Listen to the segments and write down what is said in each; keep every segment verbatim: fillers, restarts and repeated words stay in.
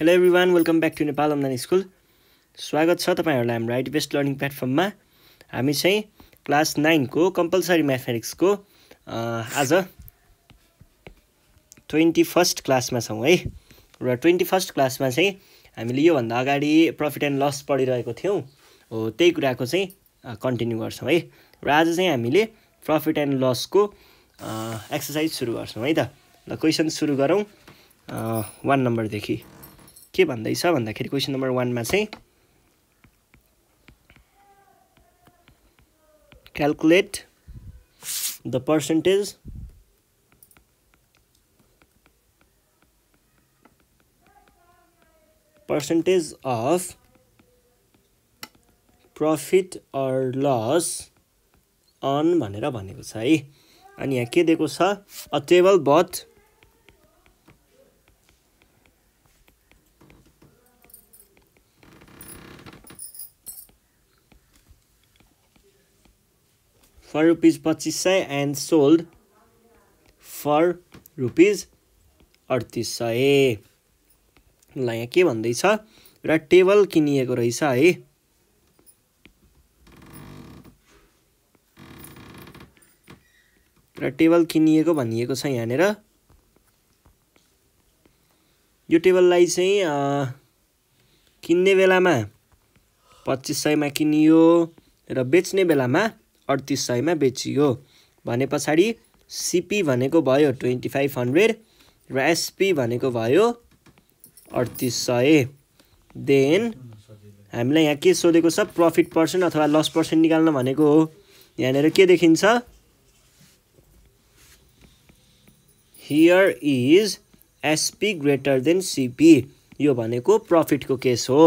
Hello everyone, welcome back to Nepal अम्नानी school. स्वागत छ तपाईहरुलाई हाम्रो राइट बेस्ट लर्निङ प्लेटफर्ममा। हामी चाहिँ क्लास नाइन को कम्पल्सरी म्याथमेटिक्स को आज ट्वेन्टी फर्स्ट क्लासमा छौं है। र ट्वेन्टी फर्स्ट क्लासमा चाहिँ हामीले यो भन्दा अगाडि प्रफिट एन्ड लस पढिरहेको थियौं, हो त्यही कुराको चाहिँ कन्टिन्यू गर्छौं है। र आज चाहिँ हामीले प्रफिट एन्ड लस को एक्सरसाइज सुरु गर्छौं है त। ल क्वेशन सुरु गरौं। वन नम्बर देखि के भन्दैछ भन्दाखेरि क्वेशन नम्बर वन मा चाहिँ calculate the percentage percentage of profit or loss on भनेर भनेको छ है। अनि यहाँ के दिएको छ, a table bought for rupees twenty-five hundred and sold for rupees thirty-eight hundred. ल यहाँ के भन्दै छ, एउटा टेबल किनिएको रहेछ है। एउटा टेबल किनिएको भनिएको छ यहाँनेर। यो टेबललाई चाहिँ किन्ने बेलामा पच्चीस सय मा किनियो र बेच्ने बेलामा अड़तीस सौ में बेचियो। पछाड़ी सीपी भो ट्वेंटी फाइव हंड्रेड एसपी भो अड़तीस सौ। देन हमें यहाँ के सोधे प्रॉफिट पर्सेंट अथवा लस पर्सेंट निकाल्न हो। यहाँ के देखिन्छ, here is SP greater than CP. यो भनेको प्रॉफिट को केस हो।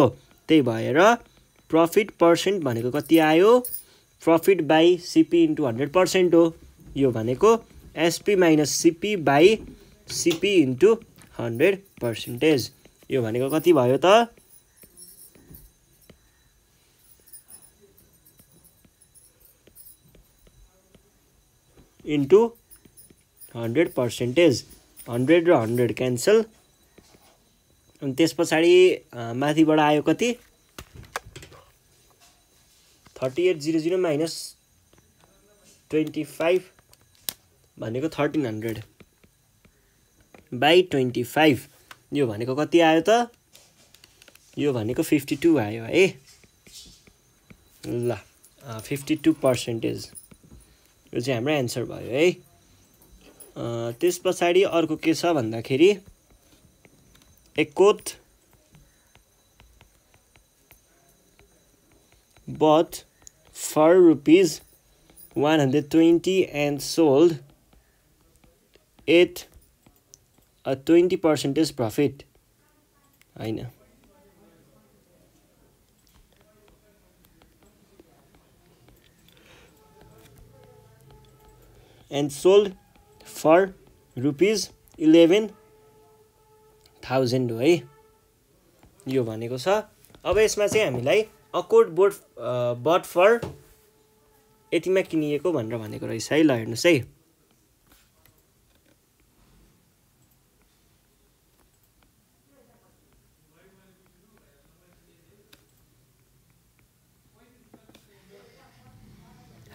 त्यही भएर प्रॉफिट पर्सेंट भनेको कति आयो, profit by CP into hundred percent हो। यो भनेको SP minus CP by CP into hundred percentage. यो भनेको कति भयो त, इंटू हंड्रेड पर्सेंटेज। हंड्रेड र हंड्रेड कैंसल। अनि त्यस पछाडी माथिबाट आयो कति, thirty eight zero zero minus twenty five भनेको thirteen hundred by twenty five. यो भनेको कति आयो त, यो भनेको फिफ्टी टू आयो है। ल फिफ्टी टू पर्सेंटेज यो चाहिँ हाम्रो एन्सर भयो है। त्यस पछाडी अर्को के छ भन्दाखेरि a coat bought for rupees one hundred twenty and sold at a twenty percentage profit. I know. And sold for rupees eleven thousand. है यो भनेको छ। अब यसमा चाहिँ हामीलाई अकोट बोट बट फर यतिमा किनिएको भनेर भनेको रहेछ है। ल हेर्नुहोस् है,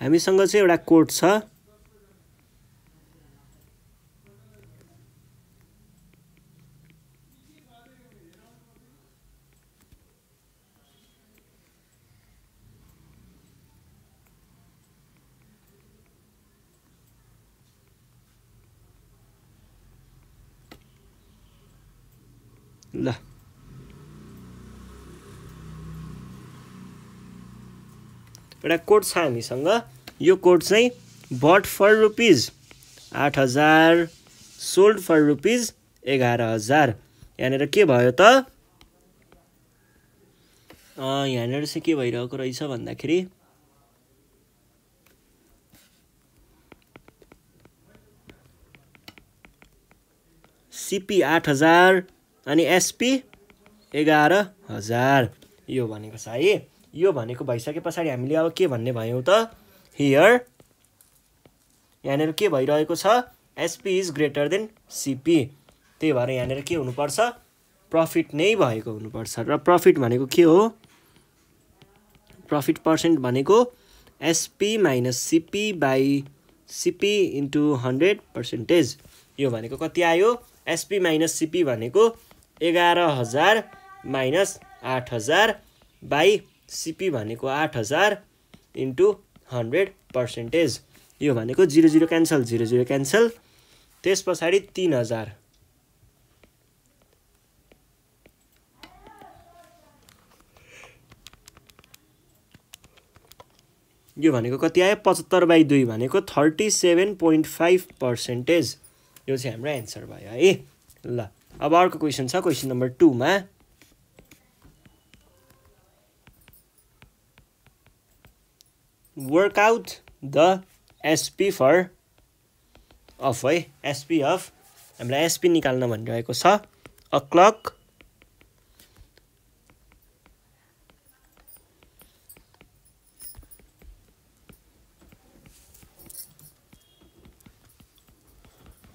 हामीसँग चाहिँ एउटा कोड छ, ल एउटा कोड छ हामीसँग। यो कोड चाहिँ बट फर रुपीज आठ हजार, सोल्ड फर रुपीज एघार हजार। यहाँनिर के भयो त, यहाँनिर चाहिँ के भइरहेको रहेछ भन्दाखेरि सीपी आठ हजार अनि एसपी एघार हजार। यो भनेको छ है। यो भनेको भइसके पछाडि हामीले अब के भन्ने भयौँ त, हियर यहाँनिर के भइरहेको छ, SP is greater than CP. त्यही भएर यहाँनिर के हुनुपर्छ, प्रॉफिट नहीं भएको हुनुपर्छ र प्रॉफिट भनेको के हो प्रॉफिट पर्सेंट भनेको SP minus CP by CP into hundred percentage यो भनेको कति आयो एसपी माइनस सीपी भनेको एगार हजार माइनस आठ हजार बाई सीपी भनेको आठ हजार इन्टु हंड्रेड पर्सेंटेज यो भनेको zero zero cancel zero zero cancel त्यस पछाडी तीन हजार यो भनेको कति आयो पचहत्तर बाई दुई भनेको thirty seven point five percentage यो चाहिँ हाम्रो एन्सर भयो है ल अब अर्को क्वेशन छ क्वेशन नंबर टू में work out the SP for of है एसपी अफ हामीलाई एसपी निकाल्न भनिरहेको छ a clock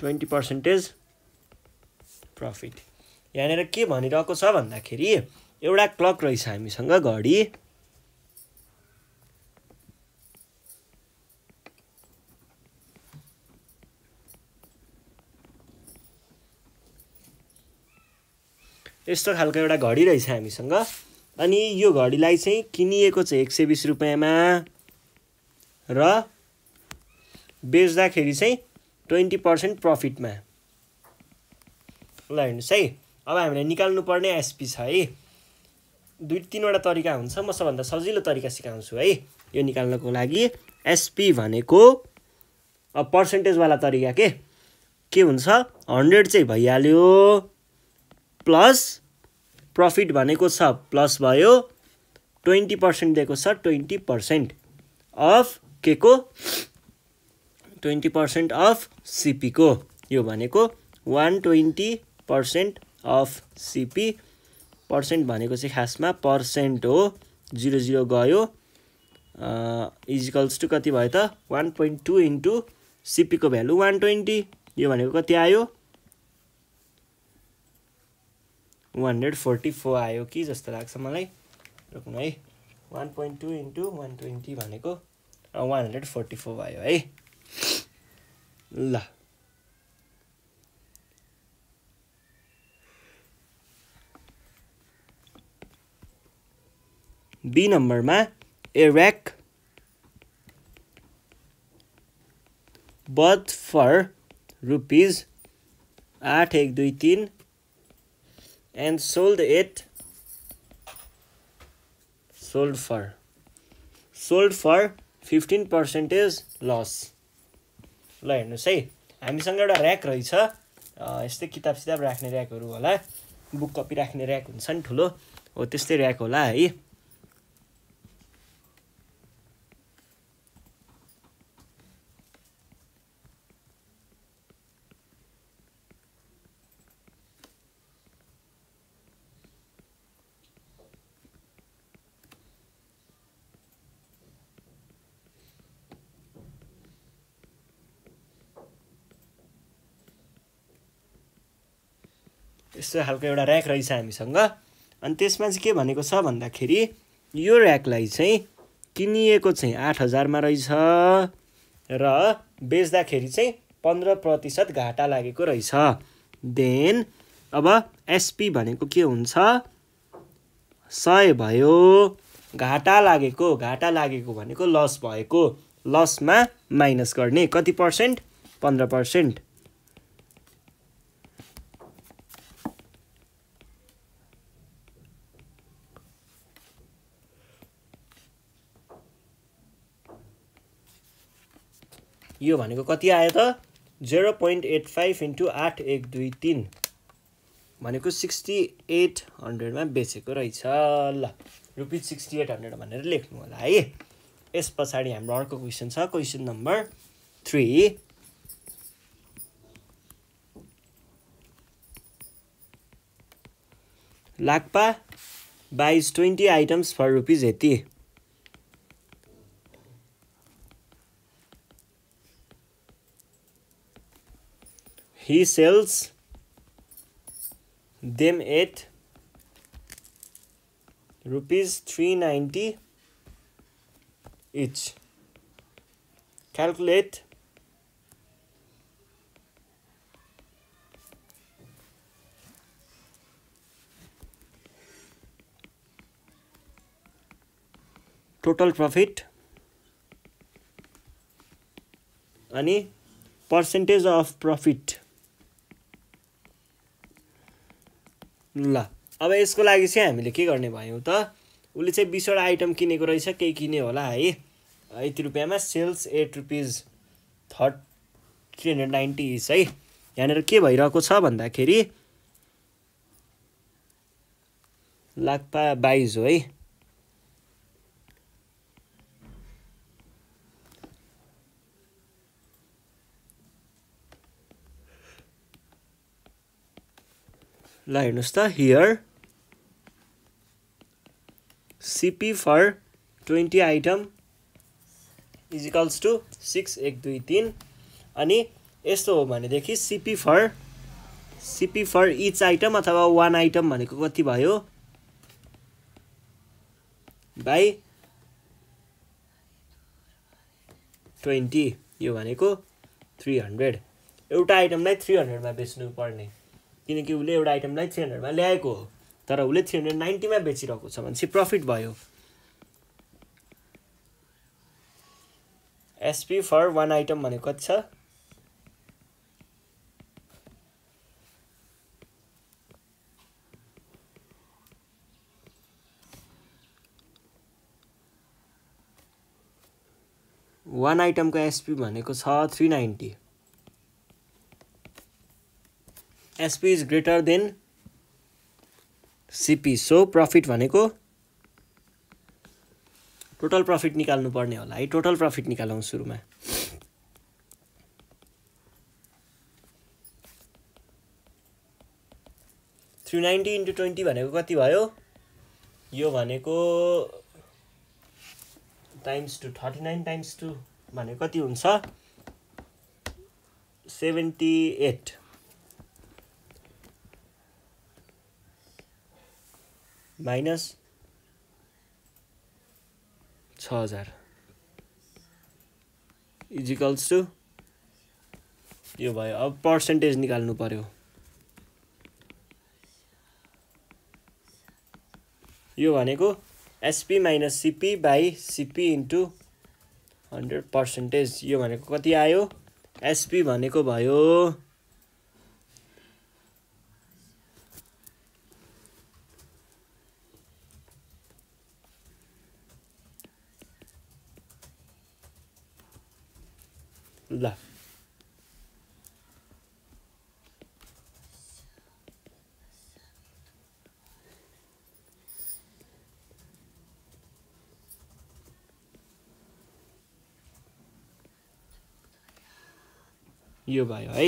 twenty percentage profit यहाँ के भनिरहेको छ भन्दाखेरि एउटा क्लक रहेछ हामीसँग घडी यस्तो खालको एउटा घडी रहेछ हामीसँग अनि यो घडीलाई चाहिँ किनिएको चाहिँ एक सय बीस रुपैयाँमा र बेच्दाखेरि चाहिँ बीस प्रतिशत प्रॉफिटमा ल हेर्नुस् है अब हामीले निकाल्नु पर्ने एसपी छ है दुई तीनवटा तरिका हुन्छ म सबभन्दा सजिलो तरिका सिकाउँछु है यो निकाल्नको लागि एसपी भनेको अब पर्सेन्टेज वाला तरिका के के हुन्छ हंड्रेड चाहिँ भइहाल्यो प्लस प्रॉफिट भनेको छ प्लस भयो ट्वेंटी पर्सेंट दिएको छ ट्वेंटी पर्सेंट अफ के को ट्वेंटी पर्सेंट अफ सीपी को यो भनेको one twenty percent of CP percent भनेको चाहिँ खासमा पर्सेंट हो जीरो जीरो गयो इजिकल्स टू कति भयो त one point two into CP को भ्यालु वन ट्वेंटी यो भनेको कति आयो एक सय चौवालीस आयो कि जस्तो लाग्छ मलाई रुक्नु है एक दशमलव दुई इन्टु एक सय बीस भनेको एक सय चौवालीस आयो है ल बी नम्बरमा a rack bought for rupees आठ एक दुई तीन and sold it sold for sold for fifteen percentage loss ल हेर्नुस् है हामीसँग एउटा र्याक रहेछ यस्तै किताब सिताब राख्ने र्याकहरू होला बुक कपी राख्ने र्याक हुन्छ नि ठुलो हो त्यस्तै र्याक होला है यस्तो खालको एउटा र्याक रहेछ हामीसँग अनि त्यसमा चाहिँ के भनेको छ भन्दाखेरि यो र्याकलाई चाहिँ किनिएको चाहिँ आठ हजार मा रहेछ र बेच्दाखेरि चाहिँ पंद्रह प्रतिशत घाटा लागेको रहेछ देन अब एसपी भनेको के हुन्छ सय भयो घाटा लागेको घाटा लागेको भनेको लस भएको लसमा माइनस गर्ने कति पर्सेंट पंद्रह पर्सेंट यो भनेको कति आयो त zero point eight five into आठ एक दुई तीन भनेको सिक्सटी एट हंड्रेड में बेचेको रहेछ ल रुपीज सिक्सटी एट हंड्रेड भनेर लेख्नु होला है यस पछाडी हाम्रो अर्को क्वेशन छ question number three Lakpa buys twenty items for rupees यति He sells them at rupees three ninety each. Calculate total profit ani percentage of profit. ल अब यसको लागि चाहिँ हामीले के गर्ने भयौ त उले चाहिँ बीस वटा आइटम किनेको रहेछ केही किने होला है यति रुपैयाँमा सेल्स एट रुपीस थर्ट थ्री हंड्रेड नाइन्टी इज है यहाँ के भइरहेको छ भन्दाखेरि लाखपा बाईस हो है ल हेर्नुस् त here CP for twenty item is equals to six एक दुई तीन अनि यस्तो हो भने देखि CP for CP for each item अथवा वन आइटम भनेको कति भयो बाई ट्वेंटी यो भनेको थ्री हंड्रेड एउटा आइटमलाई थ्री हंड्रेड में बेच्नु पर्ने किनकि उसले एउटा आइटमलाई थ्री हंड्रेड मा ल्याएको हो तर उसले थ्री नाइन्टी मा बेचिरहेको छ भनेपछि प्रफिट भयो. एसपी फर वन आइटम भनेको कति छ वन आइटमको एसपी भनेको छ three ninety. S P is greater than C P, so profit भनेको total profit निकाल्नु पर्ने होला है. टोटल प्रॉफिट निकालौं सुरुमा थ्री नाइन्टी into ट्वेंटी भनेको कति भयो यो भनेको times two thirty nine times two भनेको कति हुन्छ सेभेन्टी एट. माइनस छ हजार इज इक्वल्स टू यो भयो. अब पर्सेंटेज निकाल्नु पर्यो यो भनेको SP minus CP by CP into hundred percentage यो भनेको कति आयो एसपी भनेको भयो ला यो भयो है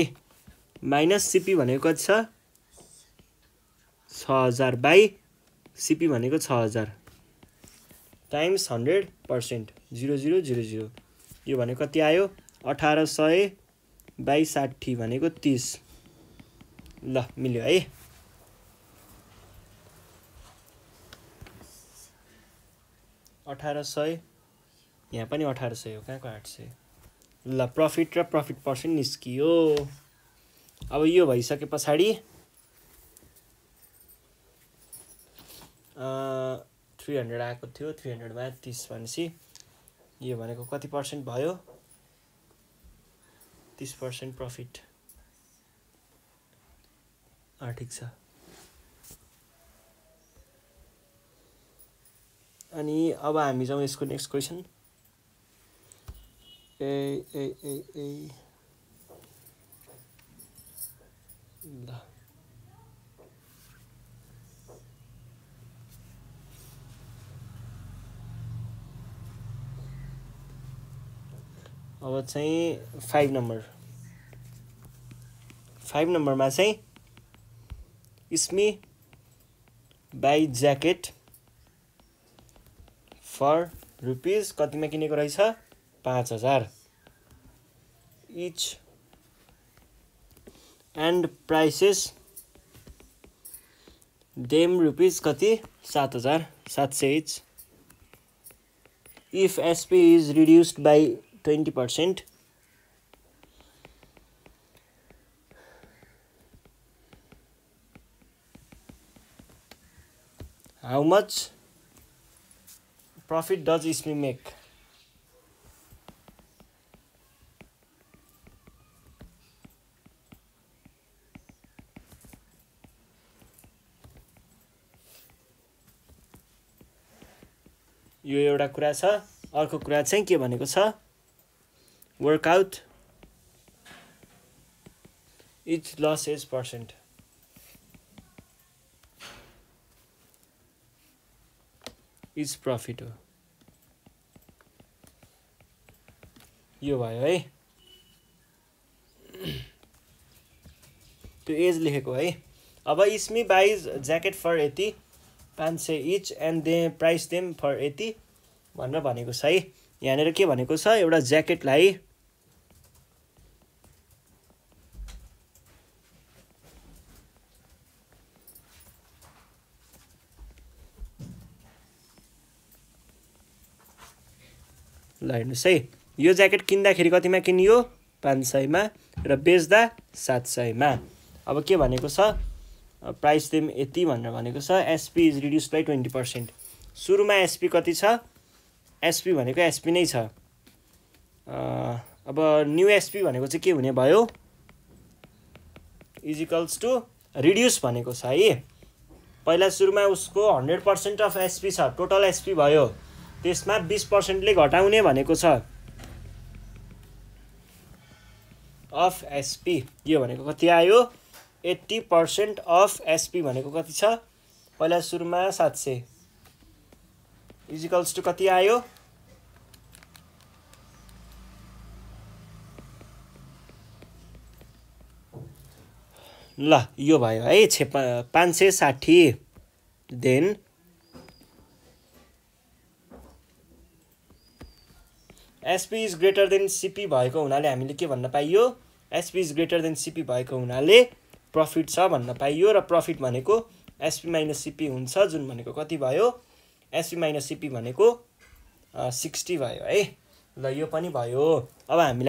माइनस सीपी भनेको कति छ छ हजार बाई सीपी भनेको छ हजार times hundred percent zero zero zero zero यो भनेको कति आयो अठारह सय बाई साठी भनेको तीस. ल मिल्यो है. अठारह सय यहाँ पनि अठारह सय हो कहाँको आठ सय. ल प्रफिट र प्रफिट पर्सेन्ट निस्कियो. अब यो भइसके पछाडि थ्री हंड्रेड आएको थियो थ्री हंड्रेड में तीस भनेपछि यो भनेको कति पर्सेंट भयो तीस पर्सेंट प्रफिट. हाँ ठीक छ अनि अब हामी जाउँ यसको नेक्स्ट क्वेश्चन. ए ए ए ए ल अब चाहिँ फाइभ नंबर फाइभ नंबर में इस्मी बाई जैकेट फर रुपीस कति में किनेको रहेछ पांच हजार each and prices them rupees कति सात हजार सात सौ each. If SP is reduced by twenty percent how much profit does SP make. यो एउटा कुरा छ। अर्को कुरा चाहिँ के भनेको छ, work out each loss as percent. Is profit हो यो भयो है, त्यो एज लेखेको है। अब इसमी बाइज जैकेट फर यति पाँच सौ each and they price them for यति भनेर भनेको छ है। यहाँनिर के भनेको छ, एउटा ज्याकेटलाई ल हेर्नुहोस् है, यो ज्याकेट किन्दाखेरि कतिमा किनियो, पाँच सयमा र बेच्दा सात सयमा। अब के भनेको छ, प्राइस देम यति भनेर भनेको छ। SP is reduce by twenty percent. सुरुमा एसपी कति छ, एसपी भनेको एसपी नै छ। अब न्यू एसपी भनेको चाहिँ के हुने भयो, इज इक्वल्स टू रिड्यूस भनेको छ है। पहिला सुरुमा उसको हंड्रेड पर्सेंट अफ एसपी छ, टोटल एसपी भयो, त्यसमा बीस पर्सेंटले घटाउने भनेको छ अफ एसपी। यो भनेको कति आयो, एट्टी पर्सेंट अफ एसपी भनेको कति छ, पहिला सुरुमा सात सौ इजिकल्स टू कति आयो, ल यो भयो है छे पाँच सौ साठी। Then SP is greater than CP भएको हुनाले हामीले के भन्न पाइयो, SP is greater than CP भएको हुनाले प्रॉफिट छ भन्न पाइयो। र प्रॉफिट भनेको एसपी माइनस सीपी हुन्छ, जुन भनेको कति भयो, एसपी माइनस सीपी भनेको सिक्सटी भयो है। ल यो पनि भयो। अब हामीलाई